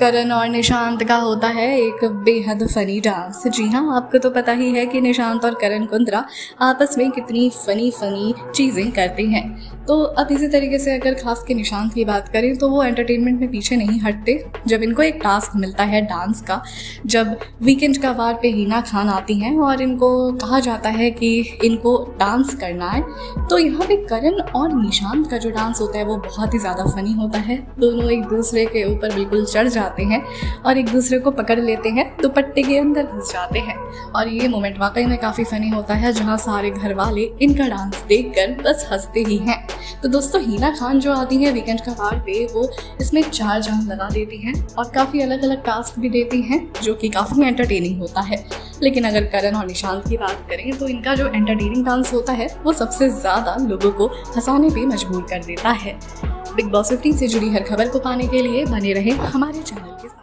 करण और निशांत का होता है एक बेहद फनी डांस। जी हाँ, आपको तो पता ही है कि निशांत और करण कुंद्रा आपस में कितनी फनी चीज़ें करती हैं। तो अब इसी तरीके से अगर खास के निशांत की बात करें तो वो एंटरटेनमेंट में पीछे नहीं हटते। जब इनको एक टास्क मिलता है डांस का, जब वीकेंड का वार पे हिना खान आती हैं और इनको कहा जाता है कि इनको डांस करना है, तो यहाँ पे करण और निशांत का जो डांस होता है वो बहुत ही ज़्यादा फनी होता है। दोनों एक दूसरे के ऊपर बिल्कुल चढ़ जाते हैं और एक दूसरे को पकड़ लेते हैं, दुपट्टे के अंदर घुस जाते हैं और ये मोमेंट वाकई में काफ़ी फनी होता है, जहाँ सारे घर वाले इनका डांस देखकर बस हंसते ही हैं। तो दोस्तों, हिना खान जो आती है वीकेंड का वार पे, वो इसमें चार जान लगा देती हैं और काफ़ी अलग अलग टास्क भी देती हैं जो कि काफ़ी एंटरटेनिंग होता है। लेकिन अगर करण और निशांत की बात करें तो इनका जो एंटरटेनिंग डांस होता है वो सबसे ज़्यादा लोगों को हंसाने पे मजबूर कर देता है। बिग बॉस 15 से जुड़ी हर खबर को पाने के लिए बने रहें हमारे चैनल के साथ।